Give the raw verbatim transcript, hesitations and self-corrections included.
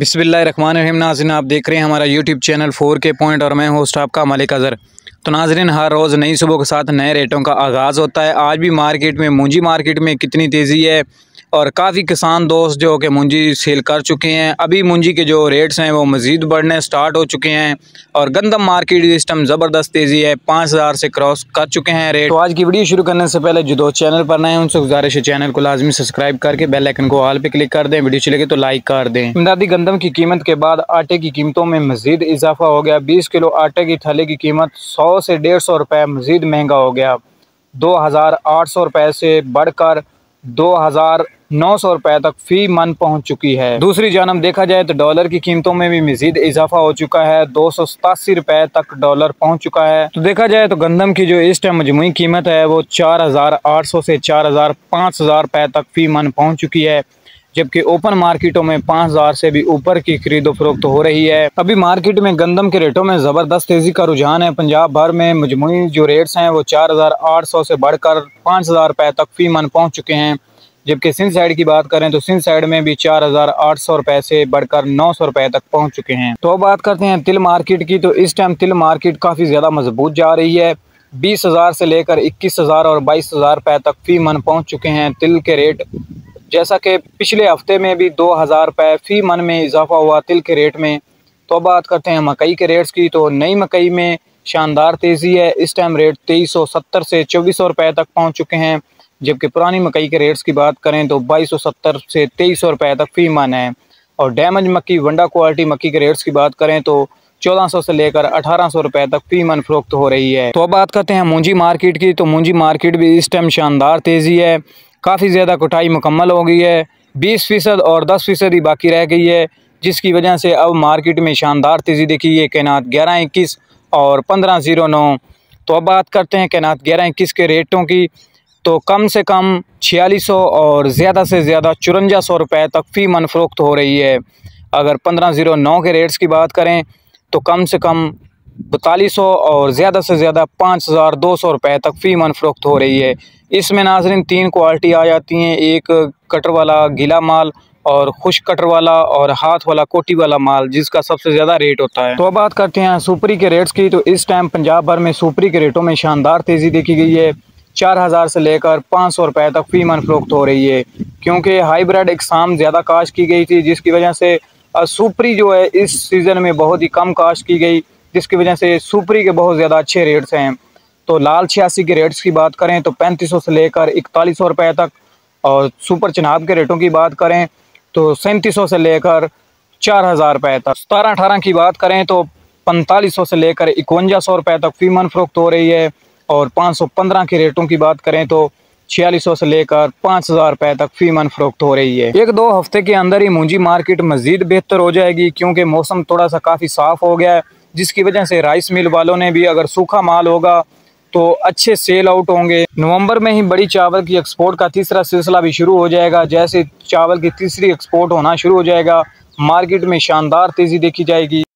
बिस्मिल्लाहिर्रहमानिर्रहीम। नाज़रीन, आप देख रहे हैं हमारा यूट्यूब चैनल फोर के पॉइंट और मैं होस्ट आपका मालिक अज़र। तो नाज़रीन, हर रोज़ नई सुबह के साथ नए रेटों का आगाज़ होता है। आज भी मार्केट में, मुंजी मार्केट में कितनी तेज़ी है और काफ़ी किसान दोस्त जो कि मुंजी सेल कर चुके हैं। अभी मुंजी के जो रेट्स हैं वो मज़ीद बढ़ने स्टार्ट हो चुके हैं और गंदम मार्केट इस टाइम ज़बरदस्त तेज़ी है, पाँच हज़ार से क्रॉस कर चुके हैं रेट। तो आज की वीडियो शुरू करने से पहले जो दोस्त चैनल पर नए हैं उनसे गुजारिश है चैनल को लाजमी सब्सक्राइब करके बेल आइकन को ऑल पर क्लिक कर दें, वीडियो चलेगी तो लाइक कर दें। इमदादी गंदम की कीमत के बाद आटे की कीमतों में मज़ीद इजाफा हो गया। बीस किलो आटे की थैली की कीमत सौ से डेढ़ सौ रुपये मज़ीद महंगा हो गया, दो हज़ार आठ सौ रुपये से बढ़कर दो हज़ार नौ सौ रुपये तक फी मन पहुंच चुकी है। दूसरी जानब देखा जाए तो डॉलर की कीमतों में भी मजीद इजाफा हो चुका है, दो सौ सतासी रुपये तक डॉलर पहुंच चुका है। तो देखा जाए तो गंदम की जो इस टाइम मजमूई कीमत है वो चार हज़ार आठ सौ से चार हज़ार पाँच हज़ार रुपये तक फी मन पहुँच चुकी है, जबकि ओपन मार्केटों में पाँच हज़ार से भी ऊपर की खरीदो फरोख्त हो रही है। अभी मार्केट में गंदम के रेटों में ज़बरदस्त तेज़ी का रुझान है। पंजाब भर में मजमूई जो रेट्स हैं वो चार हज़ार आठ सौ से बढ़कर पाँच हज़ार रुपये तक फी मन पहुँच चुके हैं, जबकि सिंध साइड की बात करें तो सिंध साइड में भी चार हज़ार आठ सौ रुपये से बढ़कर नौ सौ रुपये तक पहुंच चुके हैं। तो बात करते हैं तिल मार्केट की। तो इस टाइम तिल मार्केट काफ़ी ज़्यादा मजबूत जा रही है, बीस हज़ार से लेकर इक्कीस हज़ार और बाईस हज़ार रुपये तक फ़ी मन पहुँच चुके हैं। तिल के रेट जैसा कि पिछले हफ्ते में भी दो हज़ार रुपये फ़ी मन में इजाफा हुआ तिल के रेट में। तो बात करते हैं मकई के रेट्स की। तो नई मकई में शानदार तेज़ी है, इस टाइम रेट तेईस सौ सत्तर से चौबीस सौ रुपये तक पहुँच चुके हैं, जबकि पुरानी मकई के रेट्स की बात करें तो बाईस सौ सत्तर से तेईस सौ रुपये तक फ़ी मन है। और डैमेज मक्की वंडा क्वालिटी मक्की के रेट्स की बात करें तो चौदह सौ से लेकर अठारह सौ रुपये तक फ़ी मन फरोख्त हो रही है। तो अब बात करते हैं मुंजी मार्केट की। तो मुंजी मार्केट भी इस टाइम शानदार तेज़ी है, काफ़ी ज़्यादा कुटाई मुकम्मल हो गई है, बीस फ़ीसद और दस फ़ीसद ही बाकी रह गई है, जिसकी वजह से अब मार्केट में शानदार तेज़ी देखी है। कैनात ग्यारह इक्कीस और पंद्रह ज़ीरो नौ। तो अब बात करते हैं कैनात ग्यारह इक्कीस के रेटों की। तो कम से कम छियालीस सौ और ज़्यादा से ज़्यादा चुरंजा सौ रुपये तक फ़ी मन फरोख्त हो रही है। अगर पंद्रह ज़ीरो नौ के रेट्स की बात करें तो कम से कम बतालीस सौ और ज़्यादा से ज़्यादा पाँच हज़ार दो सौ रुपये तक फ़ी मन फरोख्त हो रही है। इसमें नाजरीन तीन क्वालिटी आ जाती हैं, एक कटर वाला गीला माल और खुश कटर वाला और हाथ वाला कोटी वाला माल, जिसका सबसे ज़्यादा रेट होता है। तो अब बात करते हैं सुपरी के रेट्स की। तो इस टाइम पंजाब भर में सुपरी के रेटों में शानदार तेज़ी देखी गई है, चार हज़ार से लेकर पाँच सौ रुपये तक फ़ी मन फरोख्त हो रही है, क्योंकि हाईब्रिड इकसाम ज़्यादा काश्त की गई थी, जिसकी वजह से सुपरी जो है इस सीज़न में बहुत ही कम काश्त की गई, जिसकी वजह से सुपरी के बहुत ज़्यादा अच्छे रेट्स हैं। तो लाल छियासी के रेट्स की बात करें तो पैंतीस सौ से लेकर इकतालीस सौ रुपये तक, और सुपर चनाब के रेटों की बात करें तो सैंतीस सौ से लेकर चार हज़ार रुपये तक। सतारह अठारह की बात करें तो पैंतालीस सौ से लेकर इक्वंजा सौ रुपये तक फ़ी मन फरोख्त हो रही है, और पाँच सौ पंद्रह के रेटों की बात करें तो छियालीस सौ से लेकर पाँच हज़ार रुपये तक फ़ी मन फरोख्त हो रही है। एक दो हफ्ते के अंदर ही मुंजी मार्केट मज़ीद बेहतर हो जाएगी, क्योंकि मौसम थोड़ा सा काफ़ी साफ़ हो गया है, जिसकी वजह से राइस मिल वालों ने भी अगर सूखा माल होगा तो अच्छे सेल आउट होंगे। नवंबर में ही बड़ी चावल की एक्सपोर्ट का तीसरा सिलसिला भी शुरू हो जाएगा। जैसे चावल की तीसरी एक्सपोर्ट होना शुरू हो जाएगा, मार्केट में शानदार तेज़ी देखी जाएगी।